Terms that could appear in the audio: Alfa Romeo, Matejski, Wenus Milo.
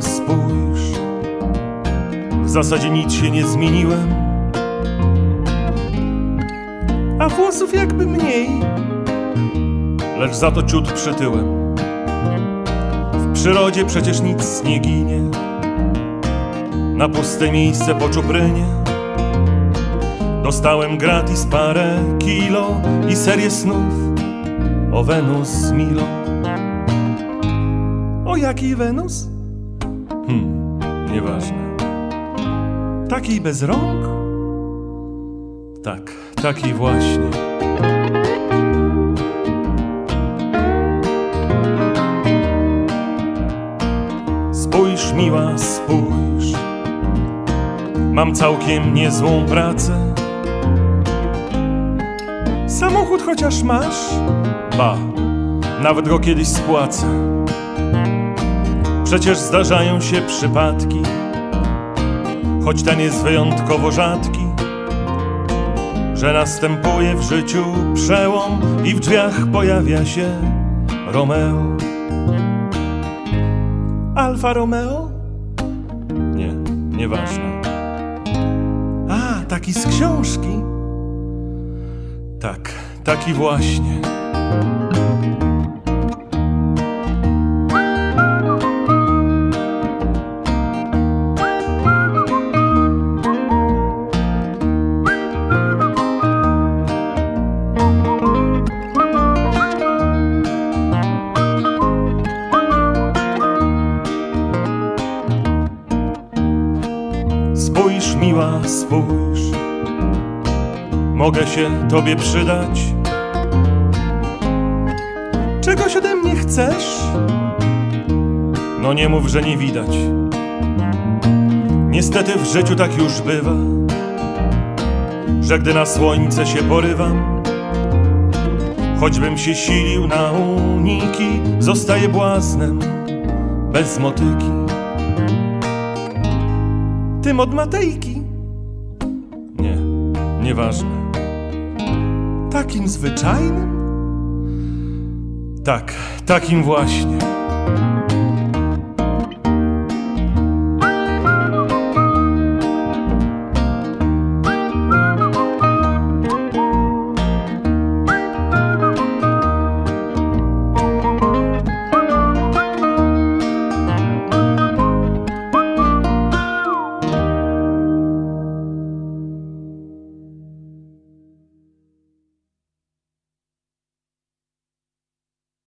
spójrz, w zasadzie nic się nie zmieniłem, a włosów jakby mniej, lecz za to ciut przytyłem. W przyrodzie przecież nic nie ginie, na puste miejsce po czuprynie. Dostałem gratis parę kilo i serię snów o Wenus Milo. O jaki Wenus? Nieważne. Taki bez rąk? Tak, taki właśnie. Spójrz, miła, spójrz, mam całkiem niezłą pracę. Samochód chociaż masz? Ba, nawet go kiedyś spłacę. Przecież zdarzają się przypadki, choć ten jest wyjątkowo rzadki, że następuje w życiu przełom i w drzwiach pojawia się Romeo. Alfa Romeo? Nie, nieważne. A, taki z książki? Tak, taki właśnie. Spójrz, miła, spójrz, mogę się tobie przydać. Czegoś ode mnie chcesz? No nie mów, że nie widać. Niestety w życiu tak już bywa, że gdy na słońce się porywam, choćbym się silił na uniki, zostaję błaznem bez motyki. Tym od Matejki? Nie, nieważne. Takim zwyczajnym? Tak, takim właśnie.